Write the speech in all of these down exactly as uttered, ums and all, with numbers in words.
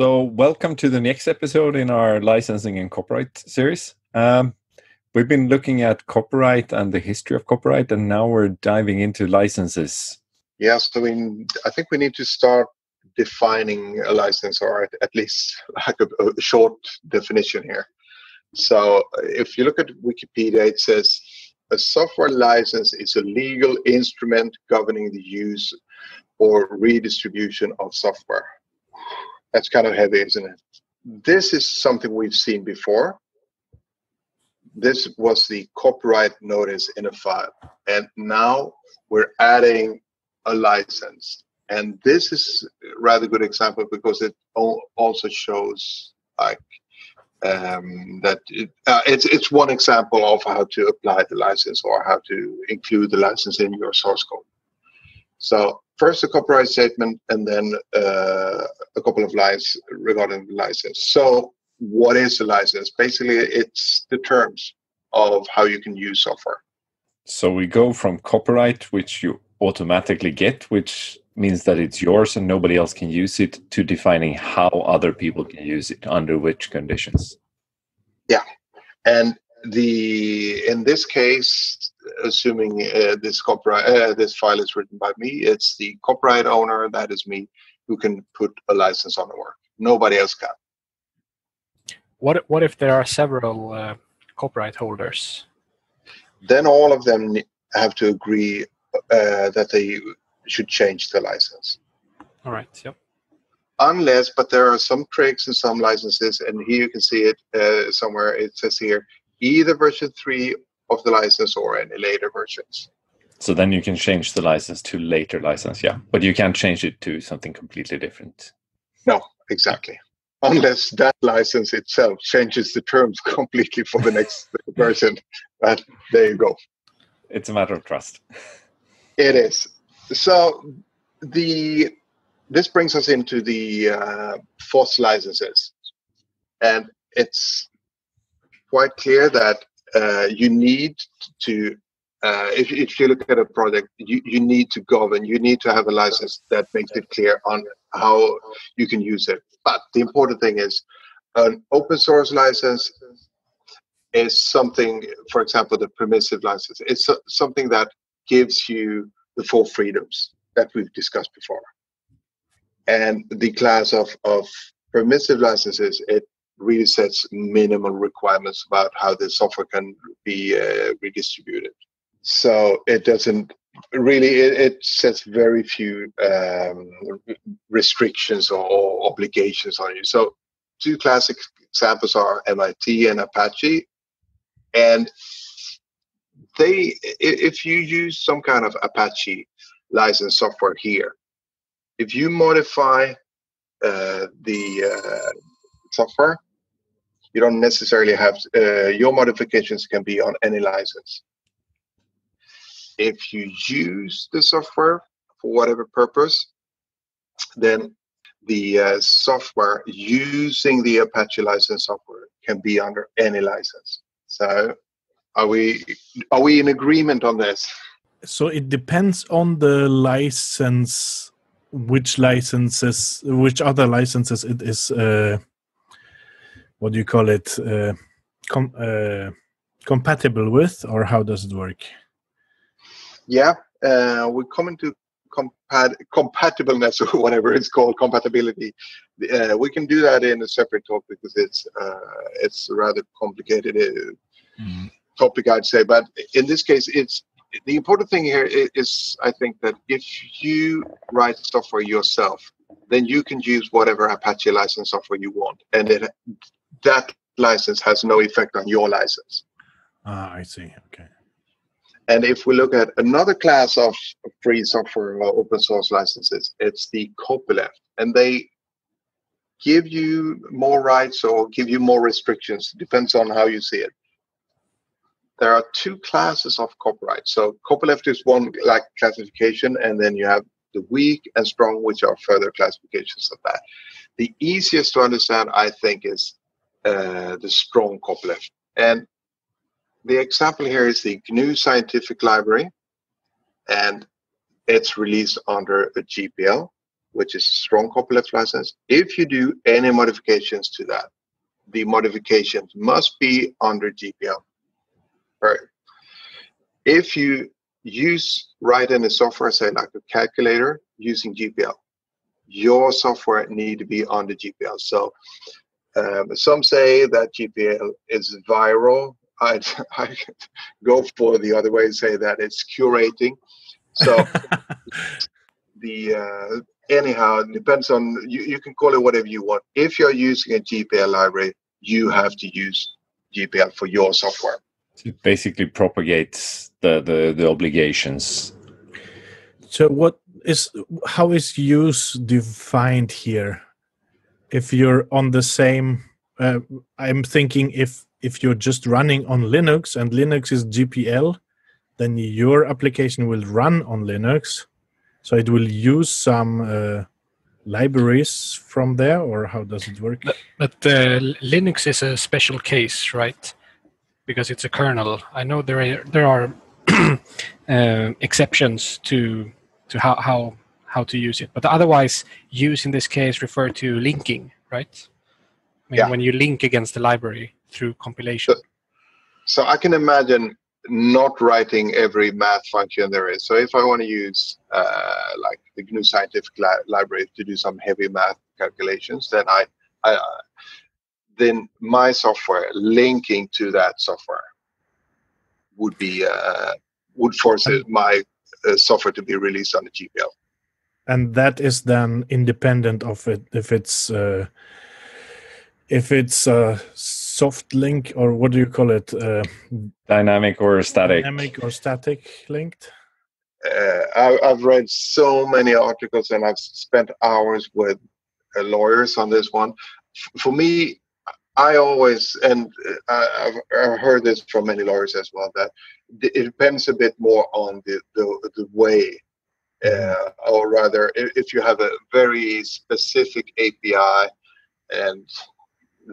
So welcome to the next episode in our licensing and copyright series. Um, we've been looking at copyright and the history of copyright, and now we're diving into licenses. Yeah, so in, I think we need to start defining a license, or at least like a, a short definition here. So if you look at Wikipedia, it says a software license is a legal instrument governing the use or redistribution of software. That's kind of heavy, isn't it? This is something we've seen before. This was the copyright notice in a file. And now we're adding a license. And this is a rather good example because it also shows like um, that it, uh, it's, it's one example of how to apply the license or how to include the license in your source code. So first a copyright statement, and then uh, a couple of lines regarding the license. So what is a license? Basically, it's the terms of how you can use software. So we go from copyright, which you automatically get, which means that it's yours and nobody else can use it, to defining how other people can use it, under which conditions. Yeah. And the in this case, assuming uh, this copyright, uh, this file is written by me, it's the copyright owner, that is me, who can put a license on the work. Nobody else can. What What if there are several uh, copyright holders? Then all of them have to agree uh, that they should change the license. All right. Yep. Unless, but there are some tricks in some licenses, and here you can see it uh, somewhere. It says here either version three of the license or any later versions. So then you can change the license to later license, yeah. But you can't change it to something completely different. No, exactly. Unless that license itself changes the terms completely for the next version. But there you go. It's a matter of trust. It is. So the this brings us into the uh, FOSS licenses. And it's quite clear that Uh, you need to, uh, if, if you look at a project, you, you need to govern, you need to have a license that makes it clear on how you can use it. But the important thing is an open source license is something, for example, the permissive license, it's something that gives you the four freedoms that we've discussed before. And the class of, of permissive licenses, it really sets minimal requirements about how the software can be uh, redistributed. So it doesn't really, it, it sets very few um, restrictions or obligations on you. So two classic examples are M I T and Apache. And they, if you use some kind of Apache licensed software here, if you modify uh, the uh, software, you don't necessarily have, uh, your modifications can be on any license. If you use the software for whatever purpose, then the uh, software using the Apache license software can be under any license. So are we, are we in agreement on this? So it depends on the license, which licenses, which other licenses it is uh... what do you call it, uh, com uh, compatible with, or how does it work? Yeah, uh, we're coming to compat compatibleness, or whatever it's called, compatibility. Uh, we can do that in a separate talk because it's, uh, it's a rather complicated uh, mm-hmm. topic, I'd say. But in this case, it's the important thing here is, I think, that if you write software yourself, then you can use whatever Apache license software you want. And it, that license has no effect on your license. Ah, I see. Okay. And if we look at another class of free software or open source licenses, it's the copyleft. And they give you more rights or give you more restrictions. Depends on how you see it. There are two classes of copyright. So copyleft is one like classification, and then you have the weak and strong, which are further classifications of that. The easiest to understand, I think, is uh, the strong copyleft. And the example here is the G N U scientific library, and it's released under a G P L. which is strong copyleft license. If you do any modifications to that, the modifications must be under G P L. Right. If you use write in the software, say like a calculator using G P L, your software need to be under G P L. So um, some say that G P L is viral. I'd, I'd go for the other way and say that it's curating. So the uh, anyhow, it depends on, you, you can call it whatever you want. If you're using a G P L library, you have to use G P L for your software. It basically propagates the, the, the obligations. So what is, how is use defined here? If you're on the same, uh, I'm thinking if, if you're just running on Linux and Linux is G P L, then your application will run on Linux. So it will use some uh, libraries from there, or how does it work? But, but uh, Linux is a special case, right? Because it's a kernel. I know there are, there are uh, exceptions to to how, how how to use it, but otherwise, use in this case refer to linking, right? I mean, yeah. When you link against the library through compilation. So, so I can imagine not writing every math function there is. So if I want to use uh, like the G N U scientific li- library to do some heavy math calculations, then I. I uh, then my software linking to that software would be uh, would force it, my uh, software to be released on the G P L. And that is then independent of it if it's uh, if it's a soft link, or what do you call it? Uh, dynamic or static? Dynamic or static linked. Uh, I, I've read so many articles, and I've spent hours with uh, lawyers on this one. F- for me. I always, and I've heard this from many lawyers as well, that it depends a bit more on the, the, the way, uh, or rather, if you have a very specific A P I, and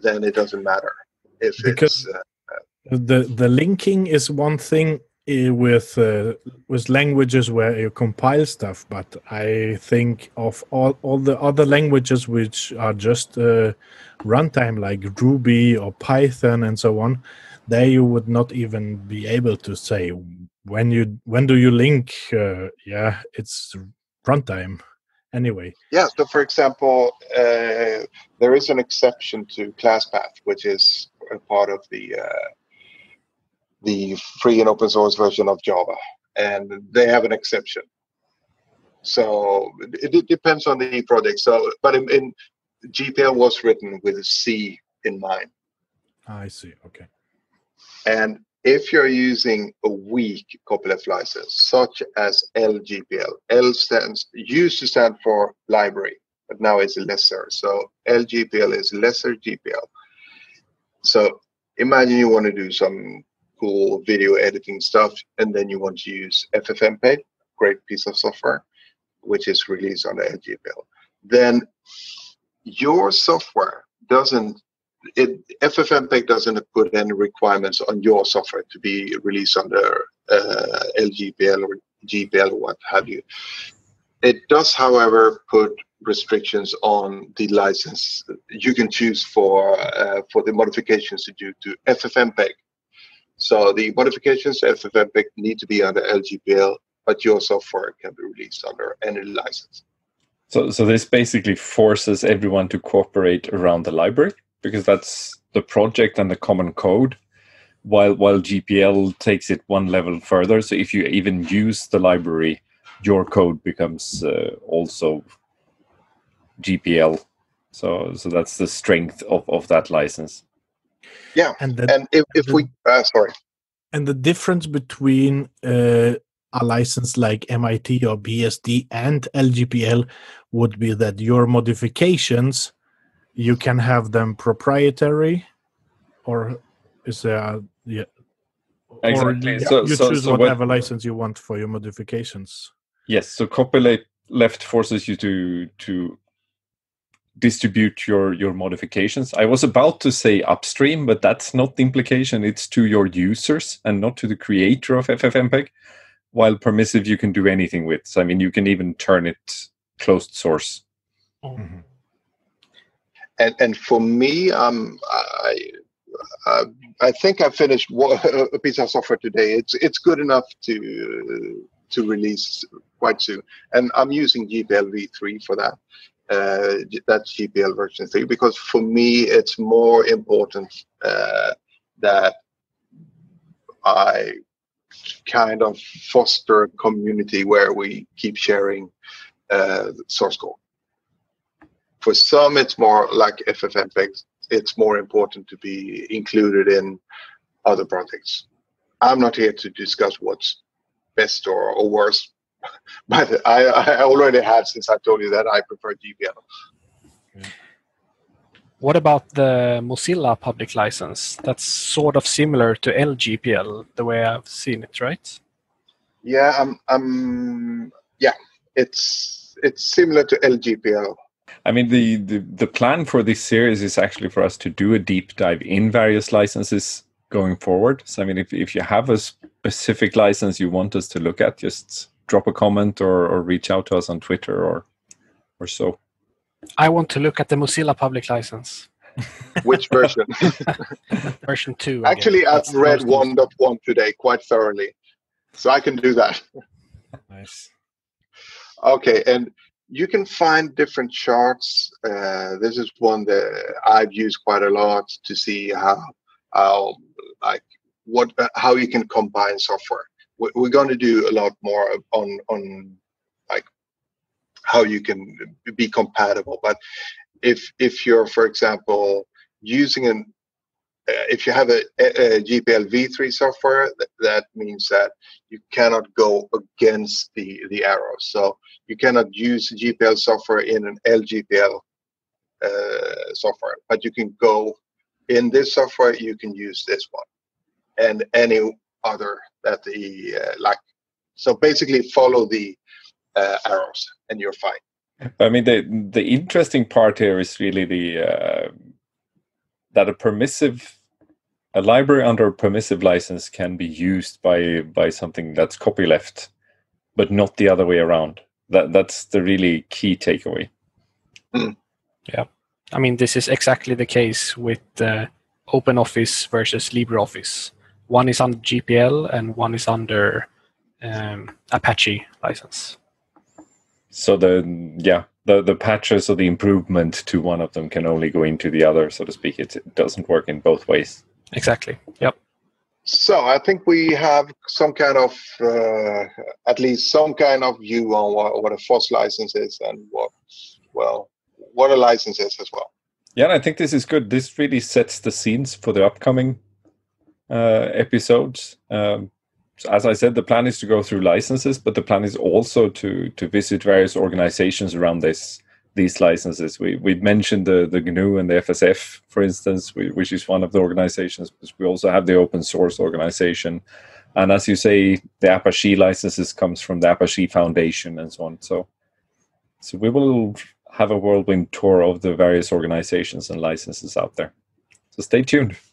then it doesn't matter. If because it's, uh, the, the linking is one thing with, uh, with languages where you compile stuff, but I think of all, all the other languages which are just... Uh, runtime like Ruby or Python and so on, there you would not even be able to say when you when do you link. Uh, yeah, it's runtime anyway. Yeah. So for example, uh, there is an exception to Classpath, which is a part of the uh, the free and open source version of Java, and they have an exception. So it, it depends on the project. So, but in, in G P L was written with a C in mind. I see. Okay. And if you're using a weak copyleft license, such as L G P L, L stands used to stand for library, but now it's lesser. So L G P L is lesser G P L. So imagine you want to do some cool video editing stuff, and then you want to use FFmpeg, great piece of software, which is released on the L G P L. Then your software doesn't, it, FFmpeg doesn't put any requirements on your software to be released under uh, L G P L or G P L or what have you. It does, however, put restrictions on the license you can choose for uh, for the modifications to do to FFmpeg. So the modifications to FFmpeg need to be under L G P L, but your software can be released under any license. So, so this basically forces everyone to cooperate around the library, because that's the project and the common code, while while G P L takes it one level further. So if you even use the library, your code becomes uh, also G P L. So so that's the strength of, of that license. Yeah, and, the, and if, if the, we... Uh, sorry. And the difference between... Uh, a license like M I T or B S D and L G P L would be that your modifications, you can have them proprietary, or is there a, yeah, exactly. Or so, you so, choose so whatever when, license you want for your modifications. Yes, so copyleft forces you to to distribute your your modifications. I was about to say upstream, but that's not the implication. It's to your users and not to the creator of FFmpeg. While permissive, you can do anything with. So, I mean, you can even turn it closed source Mm-hmm. And and for me, um, I uh, I think I finished a piece of software today. It's it's good enough to to release quite soon, and I'm using G P L v three for that. Uh, that's G P L version three, because for me it's more important uh, that I kind of foster a community where we keep sharing uh, source code. For some, it's more like FFmpeg. It's more important to be included in other projects. I'm not here to discuss what's best or, or worse, but I, I already have, since I told you that I prefer G P L. What about the Mozilla public license? That's sort of similar to L G P L, the way I've seen it, right? Yeah, um, um, yeah, it's it's similar to L G P L. I mean, the, the, the plan for this series is actually for us to do a deep dive in various licenses going forward. So, I mean, if, if you have a specific license you want us to look at, just drop a comment or, or reach out to us on Twitter or, or so. I want to look at the Mozilla public license. Which version? Version two. I actually, I've read one point one today quite thoroughly, so I can do that. Nice. Okay, and you can find different charts. Uh, this is one that I've used quite a lot to see how, how like what, uh, how you can combine software. We're, we're going to do a lot more on on like how you can be compatible. But if if you're, for example, using an uh, if you have a, a G P L v three software, that, that means that you cannot go against the, the arrow. So you cannot use G P L software in an L G P L uh, software, but you can go in this software, you can use this one and any other that the uh, like. So basically follow the uh, arrows and you're fine. I mean, the, the interesting part here is really the, uh, that a permissive A library under a permissive license can be used by by something that's copyleft, but not the other way around. That that's the really key takeaway. Mm. Yeah, I mean, this is exactly the case with uh, OpenOffice versus LibreOffice. One is under G P L and one is under um, Apache license. So the yeah the the patches or the improvement to one of them can only go into the other, so to speak. It, it doesn't work in both ways. Exactly. Yep. So I think we have some kind of, uh, at least some kind of view on what, what a FOSS license is and what, well, what a license is as well. Yeah, and I think this is good. This really sets the scenes for the upcoming uh, episodes. Um, so as I said, the plan is to go through licenses, but the plan is also to to visit various organizations around this. These licenses. We we mentioned the, the G N U and the F S F, for instance, we, which is one of the organizations, but we also have the open source organization. And as you say, the Apache licenses comes from the Apache Foundation and so on. So, so we will have a whirlwind tour of the various organizations and licenses out there. So stay tuned.